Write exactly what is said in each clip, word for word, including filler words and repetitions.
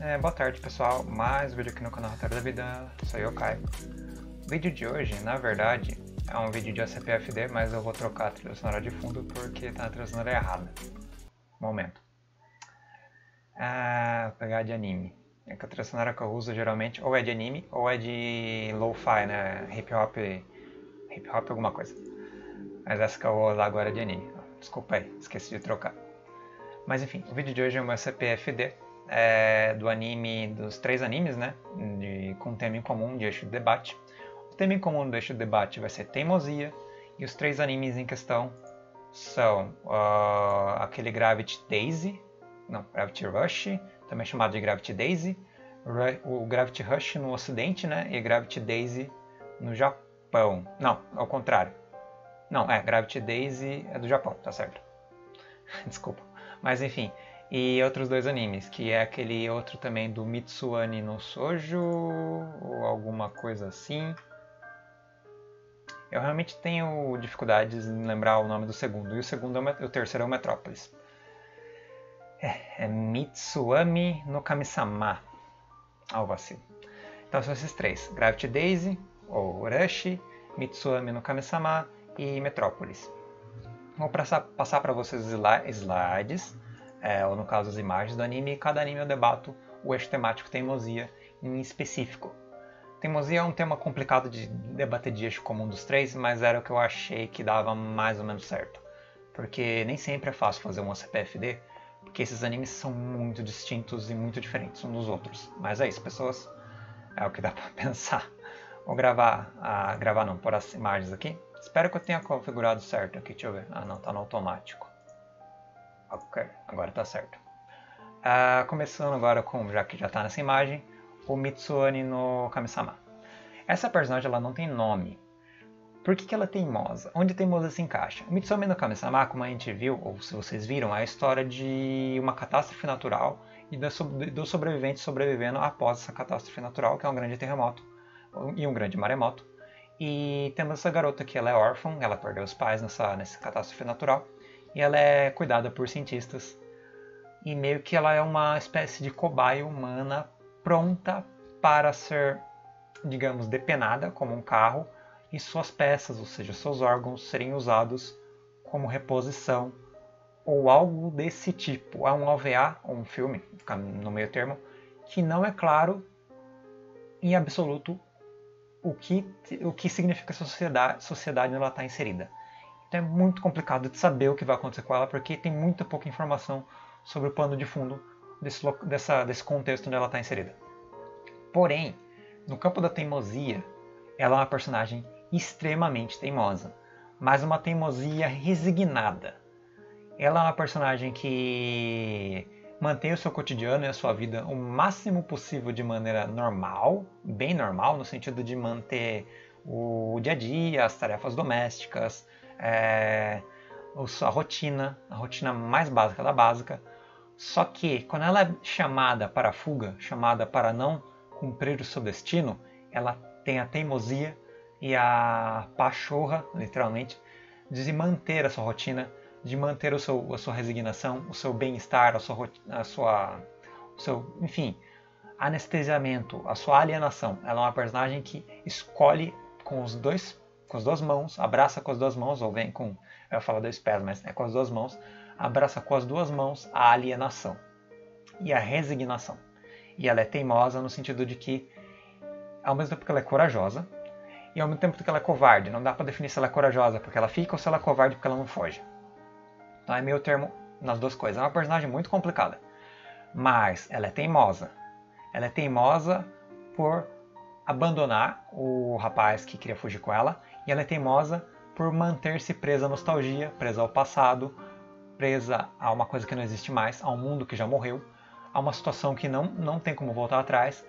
É, boa tarde pessoal, mais um vídeo aqui no canal Roteiro da Vida, sou Yo-Kai. O vídeo de hoje, na verdade, é um vídeo de O C P F D, mas eu vou trocar a trilha sonora de fundo porque tá na trilha sonora errada. Momento. Ah, vou pegar de anime. É que a trilha sonora que eu uso geralmente ou é de anime ou é de lo-fi, né? Hip hop, hip hop alguma coisa. Mas essa que eu vou usar agora é de anime. Desculpa aí, esqueci de trocar. Mas enfim, o vídeo de hoje é uma O C P F D. É, do anime, dos três animes, né, de, com um tema em comum de eixo de debate. O tema em comum do eixo de debate vai ser teimosia, e os três animes em questão são uh, aquele Gravity Daze, não, Gravity Rush, também chamado de Gravity Daze, o Gravity Rush no ocidente, né, e Gravity Daze no Japão. Não, ao contrário. Não, é, Gravity Daze é do Japão, tá certo. Desculpa. Mas enfim... E outros dois animes, que é aquele outro também do Mitsuami no Sojo, ou alguma coisa assim. Eu realmente tenho dificuldades em lembrar o nome do segundo, e o, segundo é o, o terceiro é o Metrópolis. É, é Mitsuami no Kamisama. Ah, o vacilo. Então são esses três, Gravity Daze, ou Rush, Mitsuami no Kamisama e Metrópolis. Vou passar para vocês os slides. É, ou no caso as imagens do anime, e cada anime eu debato o eixo temático teimosia em específico. Teimosia é um tema complicado de debater de eixo comum dos três, mas era o que eu achei que dava mais ou menos certo. Porque nem sempre é fácil fazer um O C P F D, porque esses animes são muito distintos e muito diferentes uns dos outros. Mas é isso, pessoas, é o que dá pra pensar. Vou gravar, ah, gravar não, pôr as imagens aqui. Espero que eu tenha configurado certo aqui, deixa eu ver. Ah não, tá no automático. Ok, agora tá certo. Ah, começando agora com, já que já tá nessa imagem, o Mitsuami no Kamisama. Essa personagem ela não tem nome. Por que, que ela é teimosa? Onde teimosa se encaixa? O Mitsuami no Kamisama, como a gente viu, ou se vocês viram, é a história de uma catástrofe natural e do sobrevivente sobrevivendo após essa catástrofe natural, que é um grande terremoto e um grande maremoto. E temos essa garota que ela é órfã, ela perdeu os pais nessa, nessa catástrofe natural. E ela é cuidada por cientistas, e meio que ela é uma espécie de cobaia humana pronta para ser, digamos, depenada como um carro, e suas peças, ou seja, seus órgãos, serem usados como reposição, ou algo desse tipo. Há um O V A, ou um filme, no meio termo, que não é claro em absoluto o que, o que significa a sociedade, sociedade onde ela está inserida. Então é muito complicado de saber o que vai acontecer com ela, porque tem muita pouca informação sobre o pano de fundo desse, dessa, desse contexto onde ela está inserida. Porém, no campo da teimosia, ela é uma personagem extremamente teimosa, mas uma teimosia resignada. Ela é uma personagem que mantém o seu cotidiano e a sua vida o máximo possível de maneira normal, bem normal, no sentido de manter o dia a dia, as tarefas domésticas, É, a rotina, a rotina mais básica da básica. Só que quando ela é chamada para a fuga, chamada para não cumprir o seu destino, ela tem a teimosia e a pachorra, literalmente, de manter a sua rotina, de manter o seu, a sua resignação, o seu bem-estar, a sua, a sua, o seu, enfim, anestesiamento, a sua alienação. Ela é uma personagem que escolhe com os dois pés, com as duas mãos, abraça com as duas mãos, ou vem com, eu ia falar dois pés, mas é com as duas mãos, abraça com as duas mãos a alienação e a resignação. E ela é teimosa no sentido de que, ao mesmo tempo que ela é corajosa, e ao mesmo tempo que ela é covarde, não dá para definir se ela é corajosa porque ela fica ou se ela é covarde porque ela não foge. Então é meio termo nas duas coisas, é uma personagem muito complicada, mas ela é teimosa. Ela é teimosa por abandonar o rapaz que queria fugir com ela, e ela é teimosa por manter-se presa à nostalgia, presa ao passado, presa a uma coisa que não existe mais, a um mundo que já morreu, a uma situação que não, não tem como voltar atrás,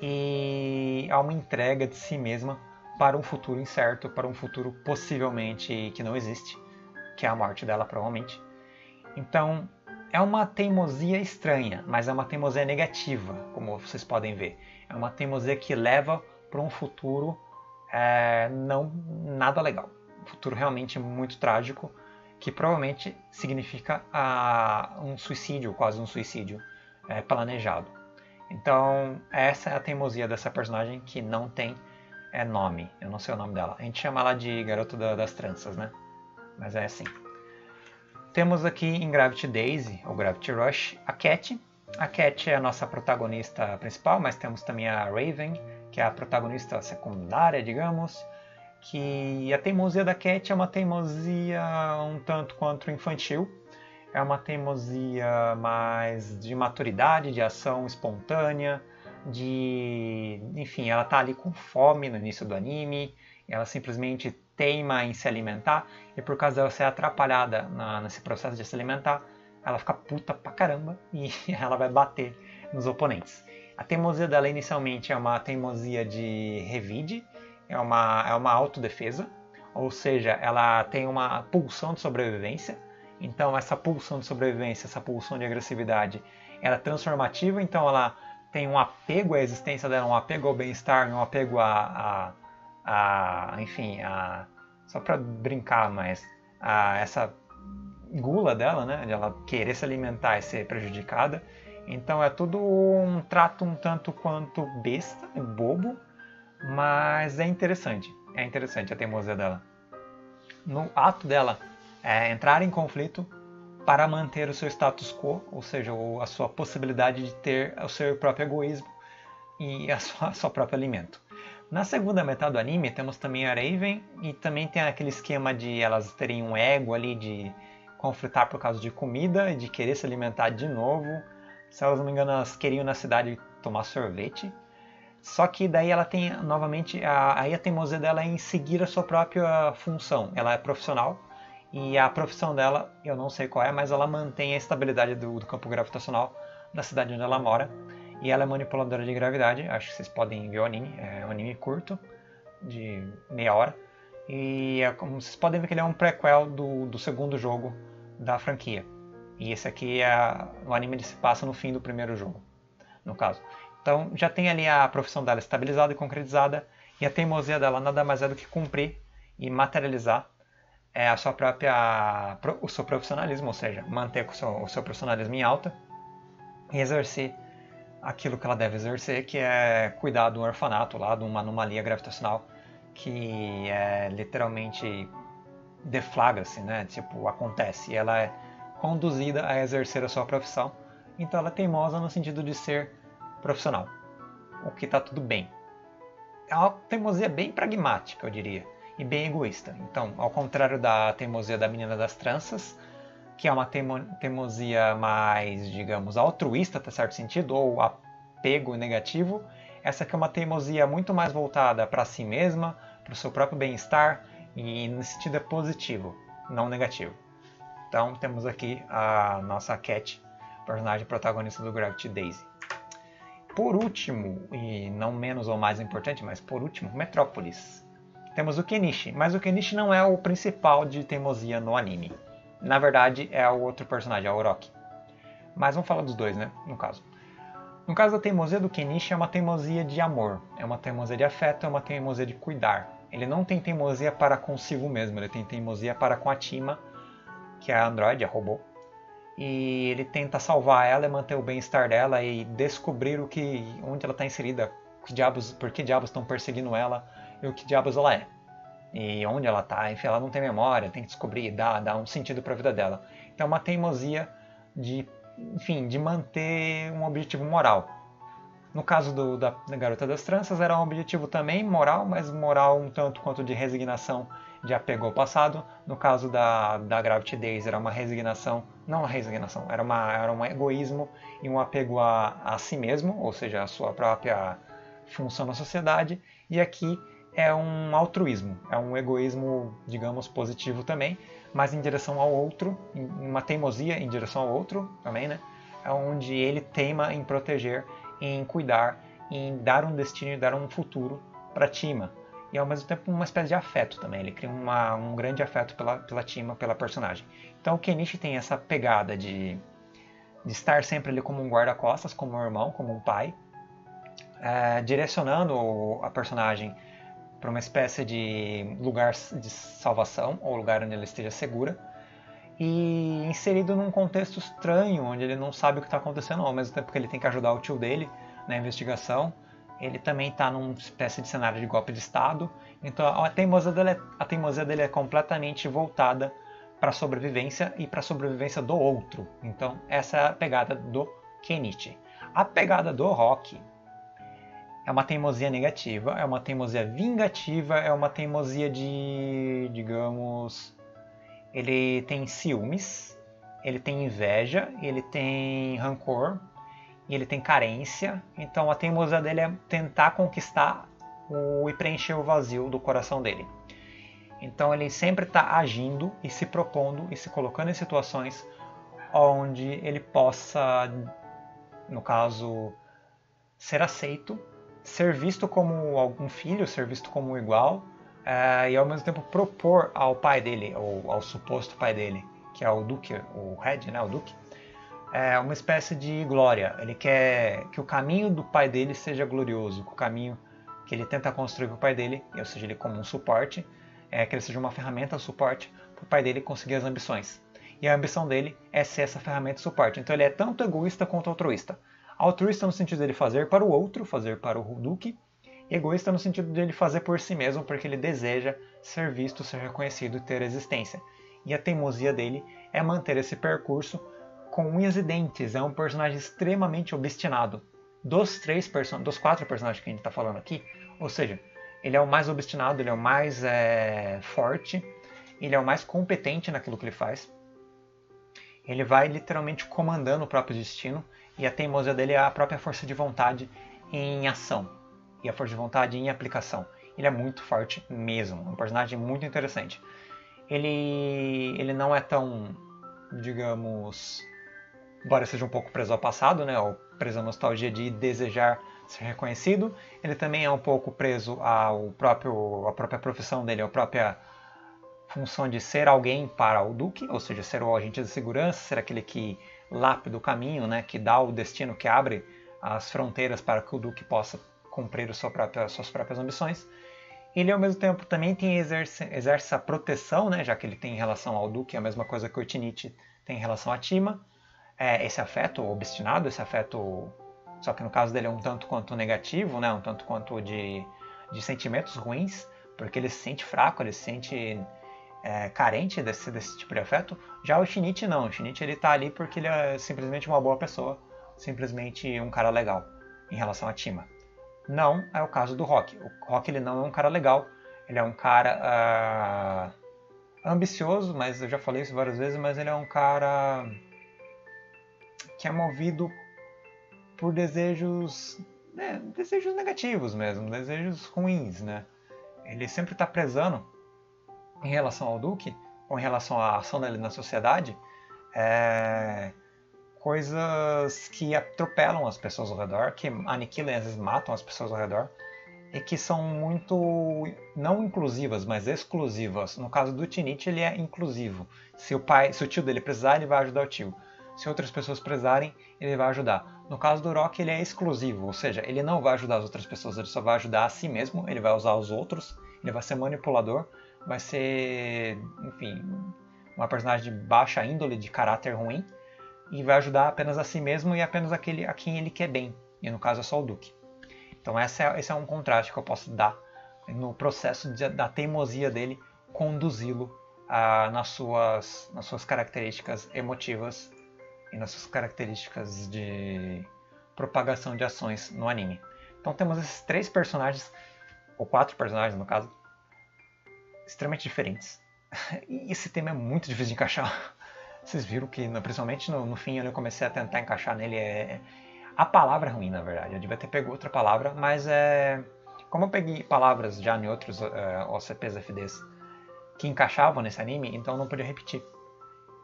e a uma entrega de si mesma para um futuro incerto, para um futuro possivelmente que não existe, que é a morte dela provavelmente. Então é uma teimosia estranha, mas é uma teimosia negativa, como vocês podem ver. É uma teimosia que leva para um futuro É, não, nada legal. Um futuro realmente muito trágico, que provavelmente significa ah, um suicídio, quase um suicídio é, planejado. Então essa é a teimosia dessa personagem que não tem é, nome. Eu não sei o nome dela. A gente chama ela de garoto da, das tranças, né? Mas é assim. Temos aqui em Gravity Daze, ou Gravity Rush, a Cat. A Cat é a nossa protagonista principal, mas temos também a Raven, que é a protagonista secundária, digamos. Que a teimosia da Cat é uma teimosia um tanto quanto infantil. É uma teimosia mais de maturidade, de ação espontânea, de... Enfim, ela tá ali com fome no início do anime, ela simplesmente teima em se alimentar, e por causa dela ser atrapalhada na, nesse processo de se alimentar, ela fica puta pra caramba e ela vai bater nos oponentes. A teimosia dela inicialmente é uma teimosia de revide, é uma, é uma autodefesa, ou seja, ela tem uma pulsão de sobrevivência. Então essa pulsão de sobrevivência, essa pulsão de agressividade, ela é transformativa, então ela tem um apego à existência dela, um apego ao bem-estar, um apego a, a, a enfim, a, só para brincar, mas a essa gula dela, né, de ela querer se alimentar e ser prejudicada. Então é tudo um trato um tanto quanto besta, bobo, mas é interessante, é interessante a teimosia dela. No ato dela, é entrar em conflito para manter o seu status quo, ou seja, a sua possibilidade de ter o seu próprio egoísmo e a sua, a sua próprio alimento. Na segunda metade do anime temos também a Raven, e também tem aquele esquema de elas terem um ego ali de conflitar por causa de comida e de querer se alimentar de novo. Se elas não me engano, elas queriam na cidade tomar sorvete. Só que daí ela tem novamente, a, aí a teimosia dela é em seguir a sua própria função. Ela é profissional. E a profissão dela, eu não sei qual é, mas ela mantém a estabilidade do, do campo gravitacional da cidade onde ela mora. E ela é manipuladora de gravidade, acho que vocês podem ver o anime, é um anime curto, de meia hora. E é, como vocês podem ver, que ele é um prequel do, do segundo jogo da franquia. E esse aqui é o anime que se passa no fim do primeiro jogo, no caso. Então já tem ali a profissão dela estabilizada e concretizada, e a teimosia dela nada mais é do que cumprir e materializar É a sua própria, o seu profissionalismo, ou seja, manter o seu, o seu profissionalismo em alta e exercer aquilo que ela deve exercer, que é cuidar de um orfanato lá, de uma anomalia gravitacional que é, literalmente deflagra-se, né? Tipo, acontece. E ela é conduzida a exercer a sua profissão, então ela é teimosa no sentido de ser profissional, o que está tudo bem. É uma teimosia bem pragmática, eu diria. E bem egoísta. Então, ao contrário da teimosia da menina das tranças, que é uma teimo, teimosia mais, digamos, altruísta, até certo sentido, ou apego negativo, essa aqui é uma teimosia muito mais voltada para si mesma, para o seu próprio bem-estar, e no sentido é positivo, não negativo. Então, temos aqui a nossa Cat, personagem protagonista do Gravity Daze. Por último, e não menos ou mais importante, mas por último, Metrópolis. Temos o Kenichi, mas o Kenichi não é o principal de teimosia no anime. Na verdade, é o outro personagem, é o Orochi. Mas vamos falar dos dois, né? No caso. No caso, a teimosia do Kenichi é uma teimosia de amor. É uma teimosia de afeto, é uma teimosia de cuidar. Ele não tem teimosia para consigo mesmo, ele tem teimosia para com a Tima, que é a androide, a robô. E ele tenta salvar ela e manter o bem-estar dela e descobrir o que, onde ela está inserida, que diabos, por que diabos estão perseguindo ela. E o que diabos ela é, e onde ela tá, enfim, ela não tem memória, tem que descobrir, dar, dar um sentido para a vida dela. Então é uma teimosia de, enfim, de manter um objetivo moral. No caso do, da, da Garota das Tranças era um objetivo também moral, mas moral um tanto quanto de resignação, de apego ao passado. No caso da, da Gravity Daze era uma resignação, não uma resignação, era, uma, era um egoísmo e um apego a, a si mesmo, ou seja, a sua própria função na sociedade, e aqui é um altruísmo, é um egoísmo, digamos, positivo também, mas em direção ao outro, uma teimosia em direção ao outro também, né? É onde ele teima em proteger, em cuidar, em dar um destino e dar um futuro para Tima. E ao mesmo tempo uma espécie de afeto também, ele cria uma, um grande afeto pela, pela Tima, pela personagem. Então o Kenichi tem essa pegada de, de estar sempre ali como um guarda-costas, como um irmão, como um pai, é, direcionando a personagem para uma espécie de lugar de salvação, ou lugar onde ela esteja segura, e inserido num contexto estranho, onde ele não sabe o que está acontecendo, ao mesmo tempo que ele tem que ajudar o tio dele, na investigação. Ele também está numa espécie de cenário de golpe de Estado. Então a teimosia dele é, a teimosia dele é completamente voltada para a sobrevivência e para a sobrevivência do outro. Então essa é a pegada do Kenichi. A pegada do Hoki é uma teimosia negativa, é uma teimosia vingativa, é uma teimosia de, digamos... Ele tem ciúmes, ele tem inveja, ele tem rancor, ele tem carência. Então a teimosia dele é tentar conquistar o, e preencher o vazio do coração dele. Então ele sempre está agindo e se propondo e se colocando em situações onde ele possa, no caso, ser aceito, ser visto como algum filho, ser visto como igual, Uh, e ao mesmo tempo propor ao pai dele, ou ao suposto pai dele, que é o Duque, o Red, né, o Duque, é uma espécie de glória. Ele quer que o caminho do pai dele seja glorioso, que o caminho que ele tenta construir para o pai dele, ou seja, ele como um suporte, é que ele seja uma ferramenta suporte para o pai dele conseguir as ambições. E a ambição dele é ser essa ferramenta suporte. Então ele é tanto egoísta quanto altruísta. Altruísta no sentido dele fazer para o outro, fazer para o Duque, egoísta no sentido de ele fazer por si mesmo, porque ele deseja ser visto, ser reconhecido e ter existência. E a teimosia dele é manter esse percurso com unhas e dentes. É um personagem extremamente obstinado. Dos, três person dos quatro personagens que a gente está falando aqui, ou seja, ele é o mais obstinado, ele é o mais é, forte, ele é o mais competente naquilo que ele faz. Ele vai literalmente comandando o próprio destino, e a teimosia dele é a própria força de vontade em ação. E a força de vontade em aplicação. Ele é muito forte mesmo. É um personagem muito interessante. Ele, ele não é tão, digamos... Embora seja um pouco preso ao passado, né? Ou preso à nostalgia de desejar ser reconhecido. Ele também é um pouco preso ao próprio, à própria profissão dele, à própria função de ser alguém para o Duque. Ou seja, ser o agente de segurança, ser aquele que lápida o caminho, né? Que dá o destino, que abre as fronteiras para que o Duque possa... cumprir sua própria, suas próprias ambições. Ele ao mesmo tempo também tem exerce, exerce a proteção, né, já que ele tem em relação ao Duque, a mesma coisa que o Kenichi tem em relação a Tima, é, esse afeto obstinado, esse afeto, só que no caso dele é um tanto quanto negativo, né, um tanto quanto de, de sentimentos ruins, porque ele se sente fraco, ele se sente é, carente desse, desse tipo de afeto. Já o Kenichi não, o Kenichi ele tá ali porque ele é simplesmente uma boa pessoa, simplesmente um cara legal em relação a Tima. Não é o caso do Hoki. O Hoki ele não é um cara legal. Ele é um cara uh, ambicioso, mas eu já falei isso várias vezes, mas ele é um cara que é movido por desejos, né, desejos negativos mesmo, desejos ruins, né? Ele sempre está prezando em relação ao Duque, ou em relação à ação dele na sociedade, é... coisas que atropelam as pessoas ao redor, que aniquilam e às vezes matam as pessoas ao redor, e que são muito, não inclusivas, mas exclusivas. No caso do Kenichi, ele é inclusivo. Se o, pai, se o tio dele precisar, ele vai ajudar o tio. Se outras pessoas precisarem, ele vai ajudar. No caso do Rock, ele é exclusivo, ou seja, ele não vai ajudar as outras pessoas, ele só vai ajudar a si mesmo, ele vai usar os outros, ele vai ser manipulador, vai ser, enfim, uma personagem de baixa índole, de caráter ruim, e vai ajudar apenas a si mesmo e apenas aquele a quem ele quer bem, e no caso é só o Duque. Então essa é, esse é um contraste que eu posso dar no processo de, da teimosia dele conduzi-lo ah, nas, suas, nas suas características emotivas e nas suas características de propagação de ações no anime. Então temos esses três personagens, ou quatro personagens no caso, extremamente diferentes. E esse tema é muito difícil de encaixar. Vocês viram que, principalmente no, no fim, eu comecei a tentar encaixar nele. É, a palavra é ruim, na verdade. Eu devia ter pego outra palavra, mas é... Como eu peguei palavras já em outros é, O C Ps F Ds que encaixavam nesse anime, então eu não podia repetir.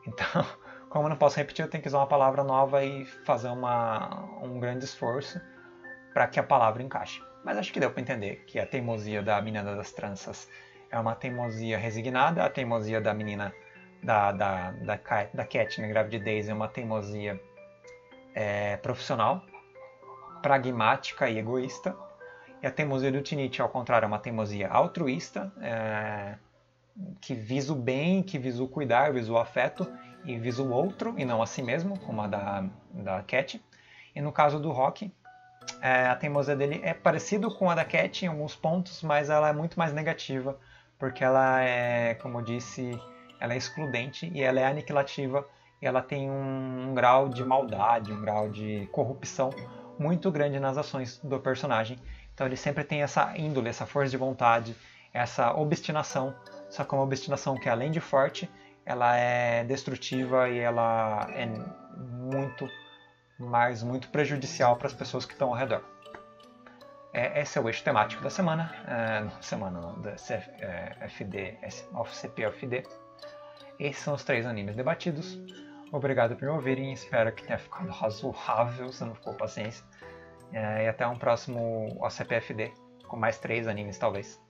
Então, como eu não posso repetir, eu tenho que usar uma palavra nova e fazer uma, um grande esforço para que a palavra encaixe. Mas acho que deu para entender que a teimosia da menina das tranças é uma teimosia resignada, a teimosia da menina... Da, da, da, da Cat, né? Gravity Daze é uma teimosia é, profissional, pragmática e egoísta. E a teimosia do Kenichi, ao contrário, é uma teimosia altruísta, é, que visa o bem, que visa o cuidar, visa o afeto, e visa o outro, e não a si mesmo, como a da, da Cat. E no caso do Rock, É, a teimosia dele é parecido com a da Cat em alguns pontos, mas ela é muito mais negativa, porque ela é, como eu disse, ela é excludente e ela é aniquilativa, e ela tem um, um grau de maldade, um grau de corrupção muito grande nas ações do personagem. Então ele sempre tem essa índole, essa força de vontade, essa obstinação, só que uma obstinação que, além de forte, ela é destrutiva e ela é muito, mas muito prejudicial para as pessoas que estão ao redor. É, esse é o eixo temático da semana, é, não, semana não, da O C P F D. Esses são os três animes debatidos. Obrigado por me ouvirem, espero que tenha ficado razoável, se não ficou, paciência. É, e até um próximo O C P F D, com mais três animes talvez,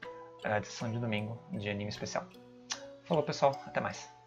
é, edição de domingo de anime especial. Falou pessoal, até mais.